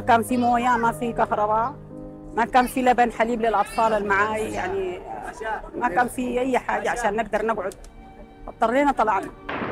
ما كان في مويه، ما في كهرباء، ما كان في لبن حليب للاطفال اللي معاي، يعني ما كان في اي حاجه عشان نقدر نقعد، اضطرينا طلعنا.